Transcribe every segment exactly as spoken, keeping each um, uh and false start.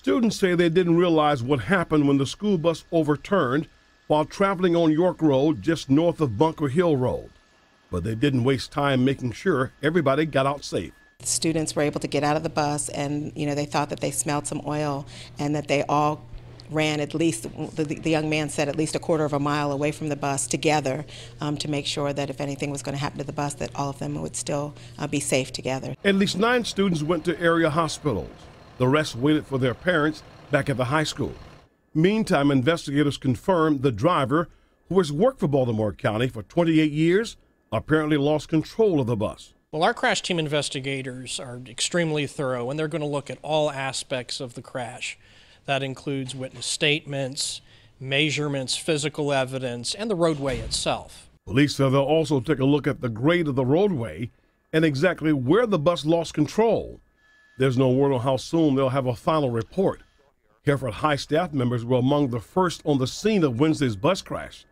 Students say they didn't realize what happened when the school bus overturned while traveling on York Road just north of Bunker Hill Road. But they didn't waste time making sure everybody got out safe. The students were able to get out of the bus, and you know, they thought that they smelled some oil, and that they all ran at least, the, the young man said, at least a quarter of a mile away from the bus together um, to make sure that if anything was going to happen to the bus, that all of them would still uh, be safe together. At least nine students went to area hospitals. The rest waited for their parents back at the high school. Meantime, investigators confirmed the driver, who has worked for Baltimore County for twenty-eight years, apparently lost control of the bus. Well, our crash team investigators are extremely thorough, and they're going to look at all aspects of the crash. That includes witness statements, measurements, physical evidence, and the roadway itself. Police said they'll also take a look at the grade of the roadway and exactly where the bus lost control. There's no word on how soon they'll have a final report. Hereford High staff members were among the first on the scene of Wednesday's bus crash.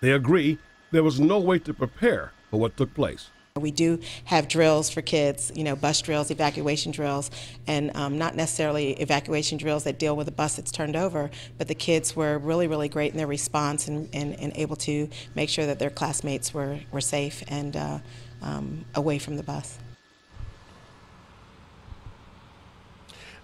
They agree there was no way to prepare for what took place. We do have drills for kids, you know, bus drills, evacuation drills, and um, not necessarily evacuation drills that deal with a bus that's turned over, but the kids were really, really great in their response and, and, and able to make sure that their classmates were, were safe and uh, um, away from the bus.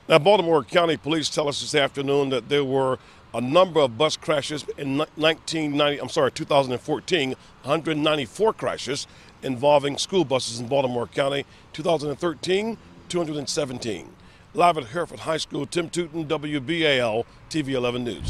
Now, Baltimore County Police tell us this afternoon that there were a number of bus crashes in nineteen ninety, I'm sorry, twenty fourteen, one hundred ninety-four crashes involving school buses in Baltimore County, two thousand thirteen, two hundred seventeen. Live at Hereford High School, Tim Tooten, W B A L, T V eleven News.